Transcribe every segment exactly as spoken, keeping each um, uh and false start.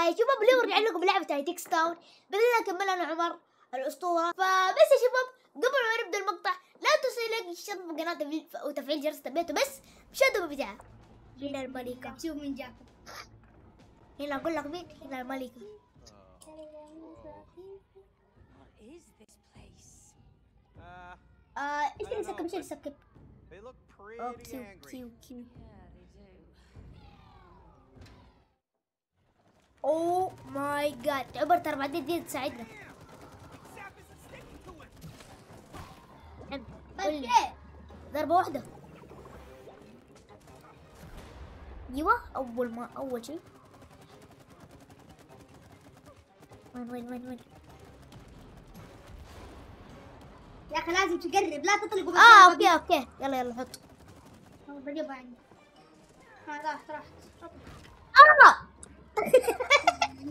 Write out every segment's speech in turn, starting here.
وهاي شباب اللي ورجع لكم لعبة it takes two بدنا نكملها انا عمر الاسطورة. فبس يا شباب قبل ما نبدا المقطع لا تنسوا لايك واشتراك بالقناة وتفعيل جرس التنبيهات وبس مشاهدة ممتعة. هنا الملكة شوف مين جاكم. هنا اقول لك مين هنا الملكة. آه ايش اللي سكب ايش اللي سكب؟ اوه كيو كيو كيو اوه ماي جاد عبرت ترى بعدين دي تساعدنا. قول لي ضربة واحدة. ايوه أول ما أول شيء وين وين وين وين يا أخي لازم تقرب لا تطلقوا. اه اوكي اوكي يلا يلا حط بجيبها عندي. ها راحت راحت اه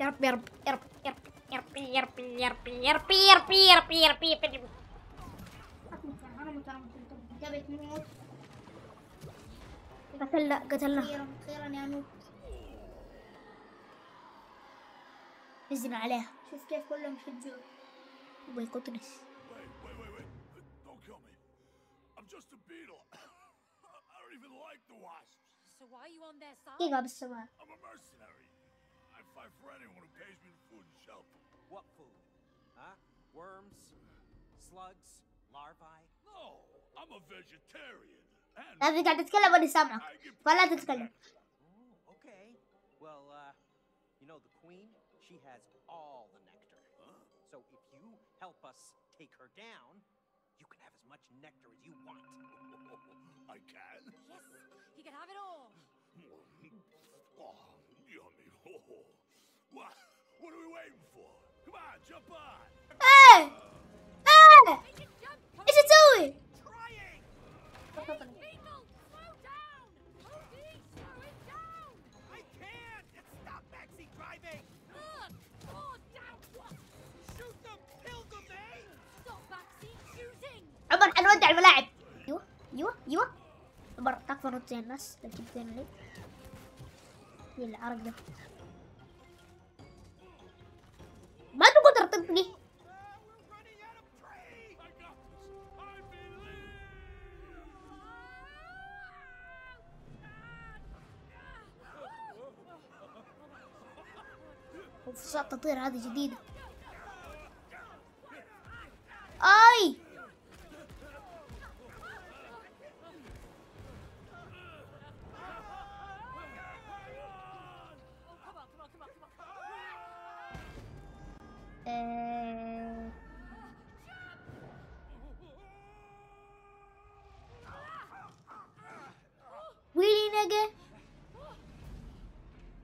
يا رب يا رب يا رب يا رب يا رب يا رب يا رب يا رب يا رب يا رب يا رب يا رب قتلنا قتلنا خيرا يا نوب. نزلنا عليها شوف كيف كلهم شجوا ويقتنس. كيف بالسماء؟ fight for anyone who pays me food and shelter. What food? Huh? Worms? Slugs? Larvae? No, I'm a vegetarian. And you can't تتكلم ولا سامعك. ولا تتكلم. Okay. Well, uh, you know the queen, she has all the nectar. Huh? So if you help us take her down, you can have as much nectar as you want. I can? Yes, you can have it all. Oh, yummy. Oh. What? What are we waiting for? Come on, jump on. Hey! Hey! Is it doing? Trying. People, slow down. O D, slow it down. I can't. It's stop backseat driving. Look, fall down. Shoot them, kill them, eh? Stop backseat shooting. عمر حنودع الملاعب. ايوه ايوه ايوه. عمر تكفى نط زي الناس لو جبتين لي. ايه العرق ده؟ ما تقدر تطبني. وفصاعة تطير هذه جديدة. اي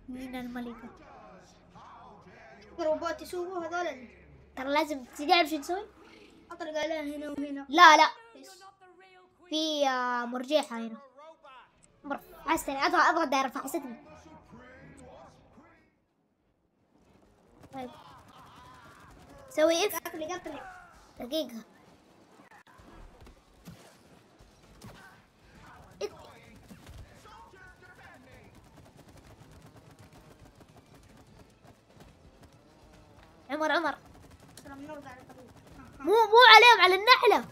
مين الملكة؟ روبوت يسوقوا هذول ترى لازم تدعم شو نسوي؟ اطلق عليها هنا وهنا. لا لا في مرجيحة هنا. حستني اضغط اضغط دايرة فحستني. طيب سوي اف دقيقة. عمر عمر مو مو عليهم على النحلة.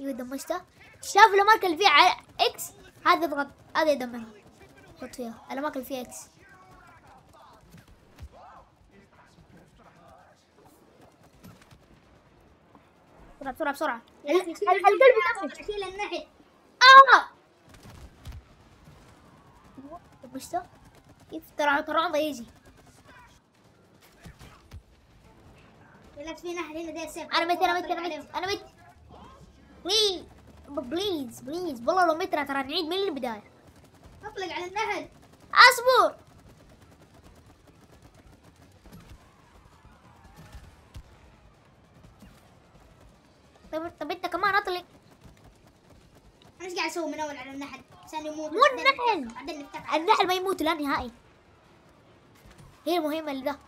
ايوه دمجته. شاف الاماكن اللي فيها على اكس هذا يضغط هذا يدمرها. حط فيها الاماكن اللي فيها اكس. بسرعة بسرعة بسرعة. القلب شيل النحل. اه دمجته. ترى ترى عمره يجي. لا في نحل هنا داير سيف. انا مت انا مت انا مت انا مت. وي بليز بليز والله لو مترة ترى نعيد من البداية. اطلق على النهر. اصبر. طب طب انت كمان اطلق. انا ايش قاعد اسوي من اول على النحل عشان يموت؟ مو النحل. بعدين نفتح. النحل ما يموت لا نهائي. هي المهمة اللي ده.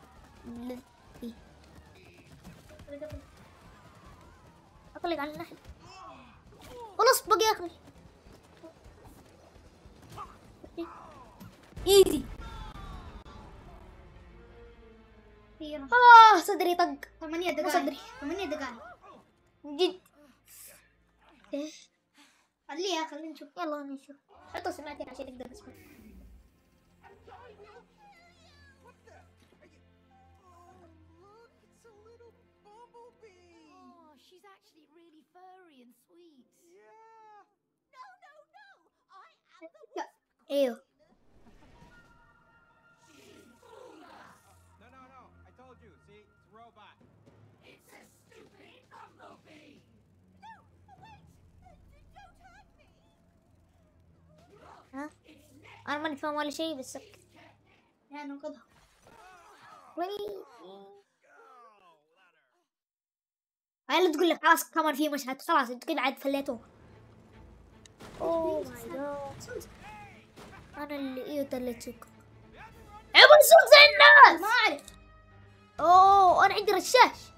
اطلق على النحل. خلاص بقي ياكل. ايزي. اه صدري طق. ثمانية دقائق. صدري. ثمانية دقائق. جد. ايش؟ خليها خلينا نشوف. يلا نشوف. حطوا سماعتين عشان اقدر اسمع. ايوه ها انا ماني فاهم ولا شيء بس سكت يعني انقذها. هلا تقول لك خلاص كمان في مشهد خلاص انت كده عاد فليتوه. اوه ماي جاد انا اللي ايوه تلتشك عبوا نسوق زي الناس ما اعرف. اوه انا عندي رشاش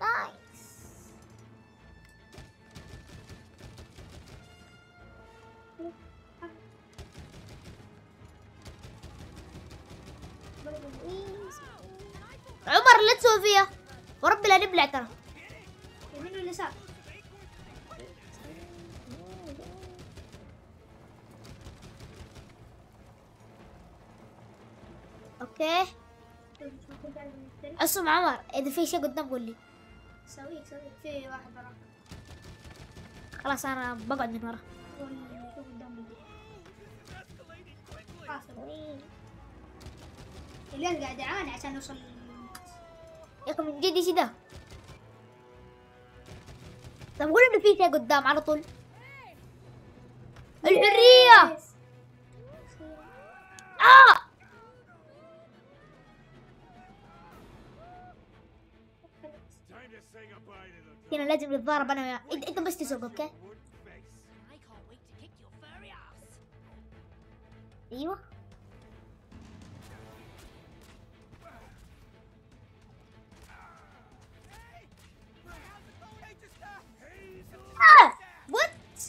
نايس. عمر اللي تسوي فيها وربي لا نبلع ترى يمين ولا يسار. اوكي اسمع عمر اذا في شيء قدام قول لي. سويك سويك في واحد ورا خلاص انا بقعد من ورا. شوف قدام الياس قاعد يعاني عشان يوصل يا اخي من جد ايش ده. طب قول انه في شيء قدام على طول. الحرية اه هنا لازم نتضارب انا وياك. انت انت بس تسوق اوكي؟ ايوه اه وات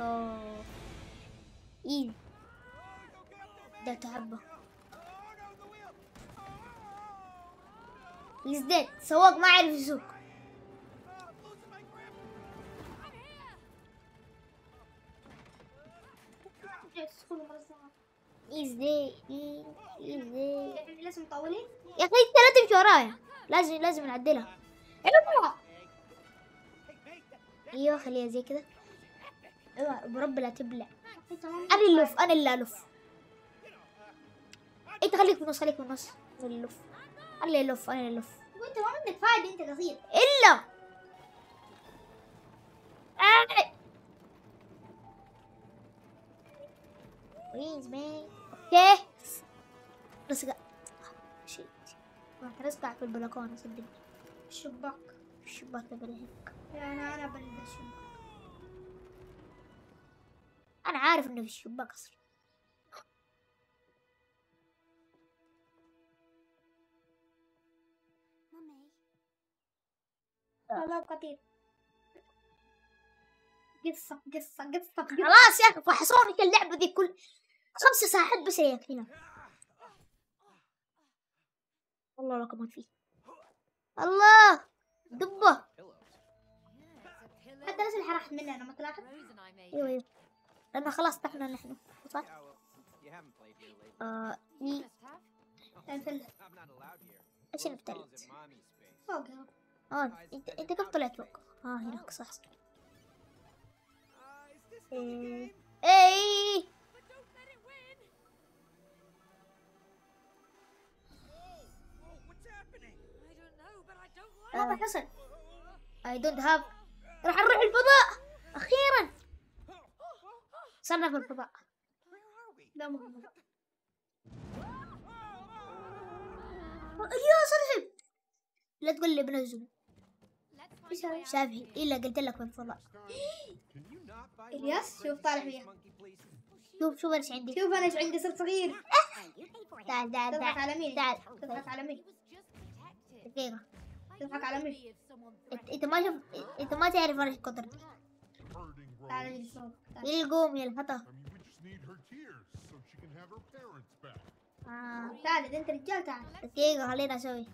اوه ايزي ده تعبه يزداد سواق ما يعرف يسوق. ازاي ازاي لازم نطولين يا اخي انت لا تمشي ورايا لازم لازم نعدلها. ايوه ايوه خليها زي كذا. ايوه برب لا تبلع. انا اللي الف انا اللي الف انت خليك بالنص خليك بالنص اللي الف انا اللي الف انا اللي الف وانت ما عندك فايده انت قصير الا بليز مان. اوكي رزقة شيت رحت رزقة في البلكونة صدقني. الشباك الشباك تبع هيك انا انا بلد الشباك انا عارف انه في الشباك اصلا. مامي طلب كثير قصة قصة قصة خلاص يا اخي فحصوني اللعبة ذي كل خمس ساعات بس هيك هنا. والله لا كمان فيه الله دبه حتى نفس الحركة راح مننا ما طلعت. ايوه لأنه خلاص طحنا نحن صح؟ آه ني نفل. ايش اللي بتلت؟ فوق اه انت انت كيف طلعت فوق؟ اه هناك صح. ايه ايه هذا حصل. I don't have. راح نروح الفضاء أخيرا. صرنا في الفضاء. لا ما هو. يا صاحب لا تقول لي بنزل. شافي إلا قلت لك في الفضاء. الياس شوف طالع فيها. شوف شوف ايش عندي. شوف انا ايش عندي صرت صغير. تعال تعال تضحك على مين؟ تعال تضحك على مين؟ دقيقة. تضحك على مين؟ انت ما شف... انت ما تعرف انا ايش قدرتي. تعال نجلس فوق. يلا قوم يلا هطا. آه تعال اذا انت رجال تعال. دقيقة خليني اسوي.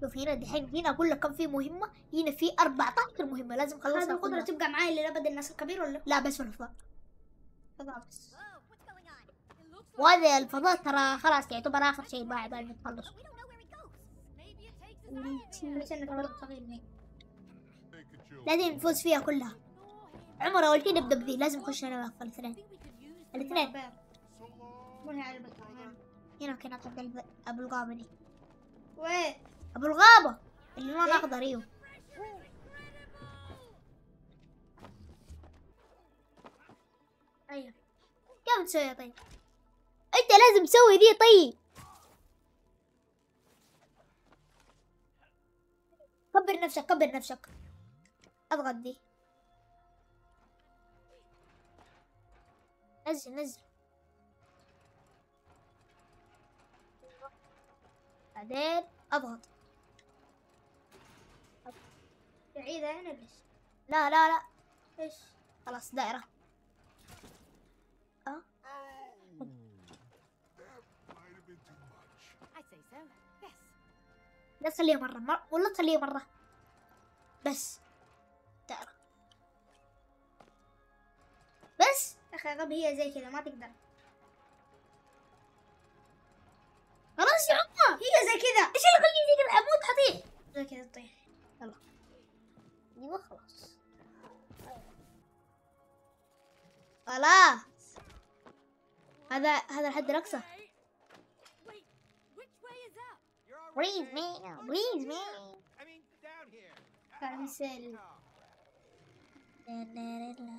شوف هنا دحين هنا اقول لك كم في مهمة، هنا في أربعة عشر مهمة لازم اخلصها. هذه القدرة تبقى معاي للأبد الناس الكبير ولا؟ لا بس في الفضاء. فضاء بس. وهذا الفضاء ترى خلاص يعتبر آخر شيء بعد ما نتخلص. لازم نفوز فيها كلها. عمر أول شيء نبدأ بذي، لازم نخش أنا وأخ الاثنين. الاثنين. هنا كنا قبل أبو الغابة دي. وين؟ أبو الغابة اللي لونه أخضر أيوه. أيوه. كيف تسويها طيب؟ أنت لازم تسوي ذي طيب. كبر نفسك كبر نفسك. اضغط دي. نزل نزل. بعدين اضغط. بعيدة هنا ليش؟ لا لا لا. ايش؟ خلاص دائرة. اه؟ لا تخليها مرة مرة والله تخليها مرة بس دائرة بس. أخي غبي هي زي كذا ما تقدر خلاص يا عمر هي زي كذا. إيش اللي يخليني زي كذا أموت حطيح زي كذا تطيح. يلا أيوه خلاص خلاص هذا هذا الحد الأقصى. Please me, please me. I mean down here. كنسل. لا لا لا.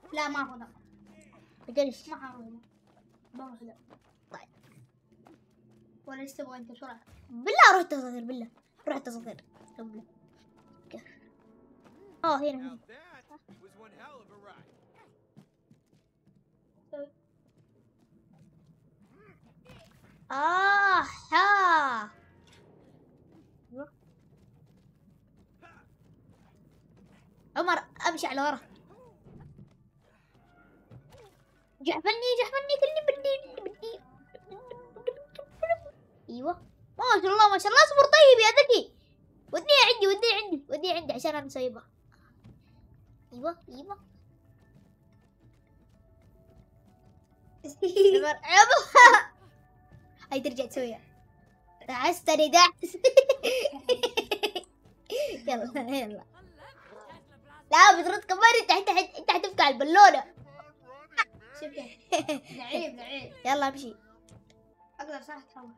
لا ما هو ده بجلس ما هو ده ما هو ده. طيب ولا ايش تبغى انت بسرعة؟ بالله روح تصغر بالله روح تصغر بالله. اه هنا آه ها عمر أمشي على ورا. جحفلني جحفلني كلني بدي بدي. أيوه ما شاء الله ما شاء الله اصبر طيب يا ذكي. ودنيها عندي ودنيها عندي ودنيها عندي عشان أنا مسيبها. أيوه أيوه عمر هاي ترجع تسويها. دعستني دعس. يلا يلا. لا بترد كمان انت انت انت حتفتح البالونه. شفتها. لعيب لعيب. يلا امشي. اقدر صح تحول.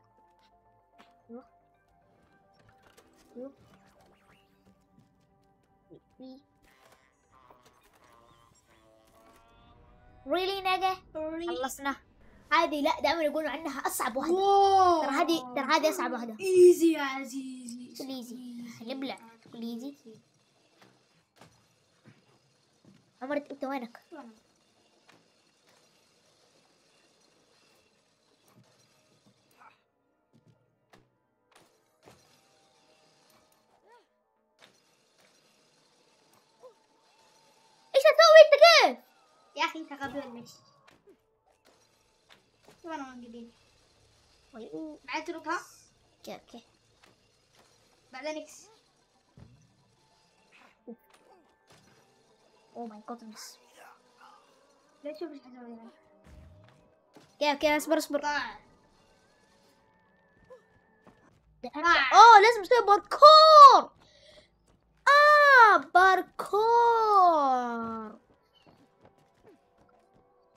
ريلي نجا؟ خلصنا. هذه لا دائما يقولوا عنها اصعب واحده. ترى هذه ترى هذه اصعب واحده. ايزي يا عزيزي. ايزي هنبلع تقليدي. عمرت انت وينك؟ يا اخي انت غبي ولا ماشي؟ وانا من قبيل بعد تركها اوكي اوكي بعدين اكس. اوه ماي جودنس لا تشوف ايش حسوي هنا. اوكي اوكي اصبر اصبر. اوه لازم اسوي باركور. اه باركور.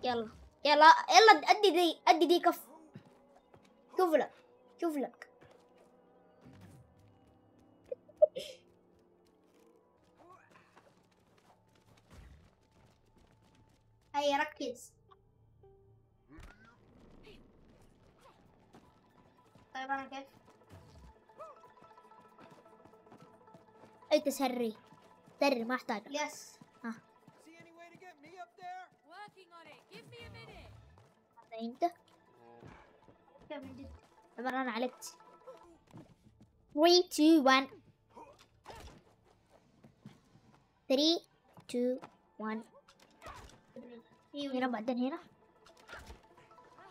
يلا يلا يلا ادي دي ادي دي كف. شوف لك شوف لك هيا ركز. طيب انا كيف اي تسري تسري ما احتاج. يس ها انت عبارة انا عليك ثلاثة اثنين واحد ثلاثة اثنين واحد هنا بعدين هنا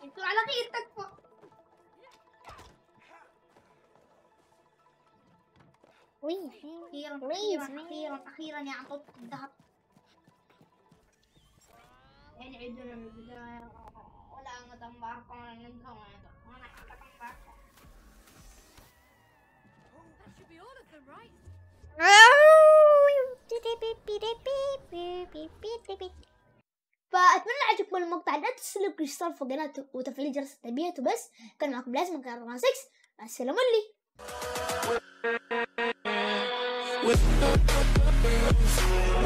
انتوا على خير تكفى. اخيرا اخيرا اخيرا يا عم طبق الذهب. انعدونا من البداية ولا نظام باركونا ننظام وانا حقاً باركونا. فأتمنى عجبكم المقطع، لا تنسوا الاشتراك في القناة وتفعيل جرس التنبيهات. وبس كان معكم الياس من قناة رمان ستة، مع السلامة لي.